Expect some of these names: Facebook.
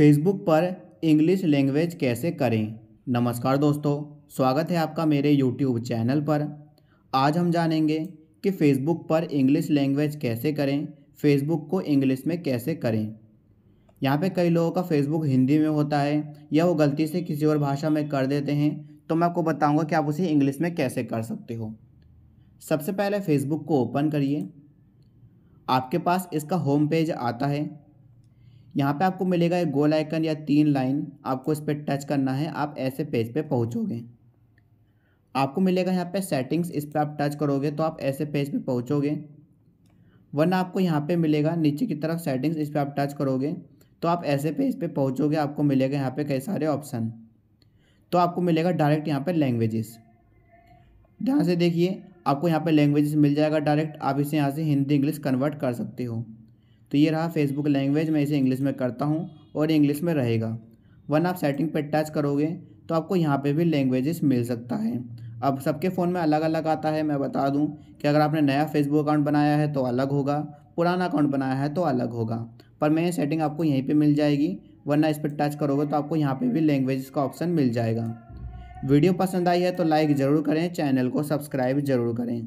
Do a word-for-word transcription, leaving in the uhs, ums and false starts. Facebook पर English language कैसे करें। नमस्कार दोस्तों, स्वागत है आपका मेरे यूट्यूब चैनल पर। आज हम जानेंगे कि फेसबुक पर इंग्लिश लैंग्वेज कैसे करें, फेसबुक को इंग्लिश में कैसे करें। यहाँ पे कई लोगों का फेसबुक हिंदी में होता है या वो गलती से किसी और भाषा में कर देते हैं, तो मैं आपको बताऊँगा कि आप उसे इंग्लिश में कैसे कर सकते हो। सबसे पहले फेसबुक को ओपन करिए। आपके पास इसका होम पेज आता है। यहाँ पे आपको मिलेगा एक गोल आइकन या तीन लाइन, आपको इस पर टच करना है। आप ऐसे पेज पे पहुँचोगे, आपको मिलेगा यहाँ पे सेटिंग्स, इस पर आप टच करोगे तो आप ऐसे पेज पे पहुँचोगे। वरना आपको यहाँ पे मिलेगा नीचे की तरफ सेटिंग्स, इस पर आप टच करोगे तो आप ऐसे पेज पे पहुँचोगे। आपको मिलेगा यहाँ पे कई सारे ऑप्शन, तो आपको मिलेगा डायरेक्ट यहाँ पर लैंग्वेजेस। ध्यान से देखिए, आपको यहाँ पर लैंग्वेजेस मिल जाएगा डायरेक्ट। आप इसे यहाँ से हिंदी इंग्लिश कन्वर्ट कर सकते हो। तो ये रहा फेसबुक लैंग्वेज, मैं इसे इंग्लिश में करता हूँ और इंग्लिश में रहेगा। वरना आप सेटिंग पर टच करोगे तो आपको यहाँ पे भी लैंग्वेजेस मिल सकता है। अब सबके फ़ोन में अलग अलग आता है। मैं बता दूँ कि अगर आपने नया फेसबुक अकाउंट बनाया है तो अलग होगा, पुराना अकाउंट बनाया है तो अलग होगा। पर मेन सेटिंग आपको यहीं पर मिल जाएगी। वरना इस पर टच करोगे तो आपको यहाँ पर भी लैंग्वेजेस का ऑप्शन मिल जाएगा। वीडियो पसंद आई है तो लाइक ज़रूर करें, चैनल को सब्सक्राइब ज़रूर करें।